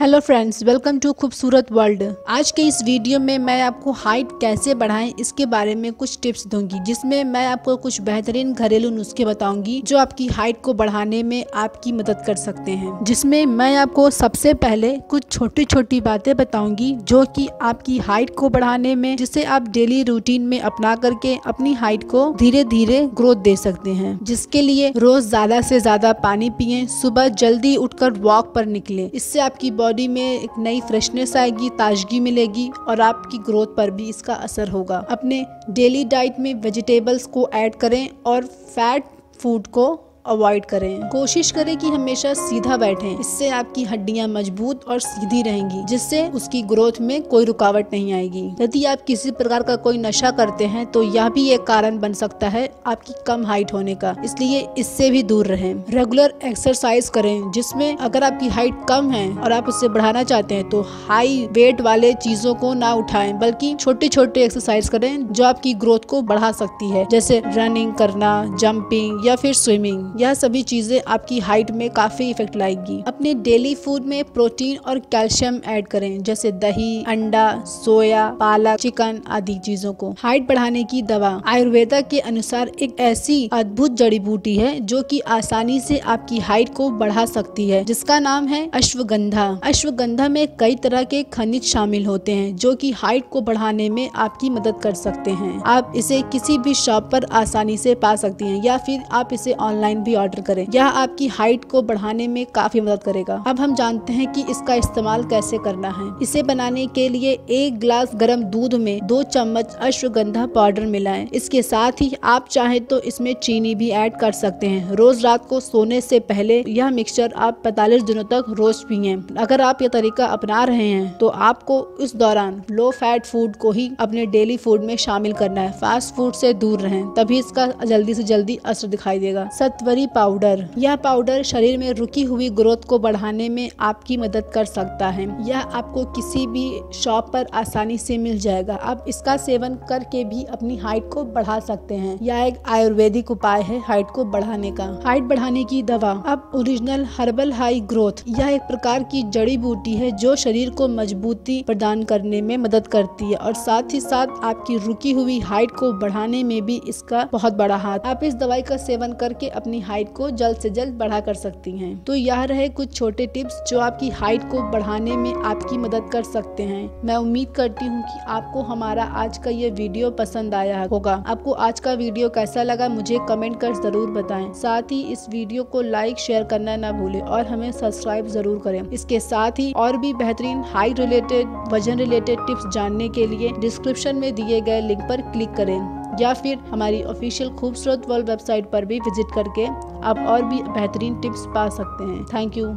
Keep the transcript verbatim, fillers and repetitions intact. Hello friends, welcome to खूबसूरत world. आज के इस वीडियो में मैं आपको हाइट कैसे बढ़ाएं इसके बारे में कुछ टिप्स दूंगी, जिसमें मैं आपको कुछ बेहतरीन घरेलू नुस्खे बताऊंगी जो आपकी हाइट को बढ़ाने में आपकी मदद कर सकते हैं। जिसमें मैं आपको सबसे पहले कुछ छोटी छोटी बातें बताऊंगी जो कि आपकी हाइट को बढ़ाने में, जिसे आप डेली रूटीन में अपना करके अपनी हाइट को धीरे धीरे ग्रोथ दे सकते हैं। जिसके लिए रोज ज्यादा से ज्यादा पानी पिए, सुबह जल्दी उठकर वॉक पर निकले। इससे आपकी बॉडी में एक नई फ्रेशनेस आएगी, ताजगी मिलेगी और आपकी ग्रोथ पर भी इसका असर होगा। अपने डेली डाइट में वेजिटेबल्स को ऐड करें और फैट फूड को अवॉइड करें। कोशिश करें कि हमेशा सीधा बैठें, इससे आपकी हड्डियां मजबूत और सीधी रहेंगी, जिससे उसकी ग्रोथ में कोई रुकावट नहीं आएगी। यदि आप किसी प्रकार का कोई नशा करते हैं तो यह भी एक कारण बन सकता है आपकी कम हाइट होने का, इसलिए इससे भी दूर रहें। रेगुलर एक्सरसाइज करें, जिसमें अगर आपकी हाइट कम है और आप उससे बढ़ाना चाहते हैं तो हाई वेट वाले चीजों को ना उठाएं, बल्कि छोटे छोटे एक्सरसाइज करें जो आपकी ग्रोथ को बढ़ा सकती है, जैसे रनिंग करना, जंपिंग या फिर स्विमिंग। यह सभी चीजें आपकी हाइट में काफी इफेक्ट लाएगी। अपने डेली फूड में प्रोटीन और कैल्शियम ऐड करें, जैसे दही, अंडा, सोया, पालक, चिकन आदि चीजों को। हाइट बढ़ाने की दवा आयुर्वेदा के अनुसार एक ऐसी अद्भुत जड़ी बूटी है जो कि आसानी से आपकी हाइट को बढ़ा सकती है, जिसका नाम है अश्वगंधा। अश्वगंधा में कई तरह के खनिज शामिल होते हैं जो कि हाइट को बढ़ाने में आपकी मदद कर सकते हैं। आप इसे किसी भी शॉप पर आसानी से पा सकती हैं या फिर आप इसे ऑनलाइन भी ऑर्डर करें। यह आपकी हाइट को बढ़ाने में काफी मदद करेगा। अब हम जानते हैं कि इसका इस्तेमाल कैसे करना है। इसे बनाने के लिए एक ग्लास गर्म दूध में दो चम्मच अश्वगंधा पाउडर मिलाएं। इसके साथ ही आप चाहे तो इसमें चीनी भी ऐड कर सकते हैं। रोज रात को सोने से पहले यह मिक्सचर आप पैंतालीस दिनों तक रोज पिए। अगर आप यह तरीका अपना रहे हैं तो आपको इस दौरान लो फैट फूड को ही अपने डेली फूड में शामिल करना है। फास्ट फूड से दूर रहें, तभी इसका जल्दी से जल्दी असर दिखाई देगा। सत्व पाउडर, यह पाउडर शरीर में रुकी हुई ग्रोथ को बढ़ाने में आपकी मदद कर सकता है। यह आपको किसी भी शॉप पर आसानी से मिल जाएगा। आप इसका सेवन करके भी अपनी हाइट को बढ़ा सकते हैं। यह एक आयुर्वेदिक उपाय है हाइट को बढ़ाने का। हाइट बढ़ाने की दवा, अब ओरिजिनल हर्बल हाई ग्रोथ, यह एक प्रकार की जड़ी बूटी है जो शरीर को मजबूती प्रदान करने में मदद करती है और साथ ही साथ आपकी रुकी हुई हाइट को बढ़ाने में भी इसका बहुत बड़ा हाथ। आप इस दवाई का सेवन करके अपनी हाइट को जल्द से जल्द बढ़ा कर सकती हैं। तो यह रहे कुछ छोटे टिप्स जो आपकी हाइट को बढ़ाने में आपकी मदद कर सकते हैं। मैं उम्मीद करती हूँ कि आपको हमारा आज का ये वीडियो पसंद आया होगा। आपको आज का वीडियो कैसा लगा मुझे कमेंट कर जरूर बताएं। साथ ही इस वीडियो को लाइक शेयर करना ना भूलें और हमें सब्सक्राइब जरूर करें। इसके साथ ही और भी बेहतरीन हाइट रिलेटेड, वजन रिलेटेड टिप्स जानने के लिए डिस्क्रिप्शन में दिए गए लिंक पर क्लिक करें या फिर हमारी ऑफिशियल खूबसूरत वर्ल्ड वेबसाइट पर भी विजिट करके आप और भी बेहतरीन टिप्स पा सकते हैं। Thank you.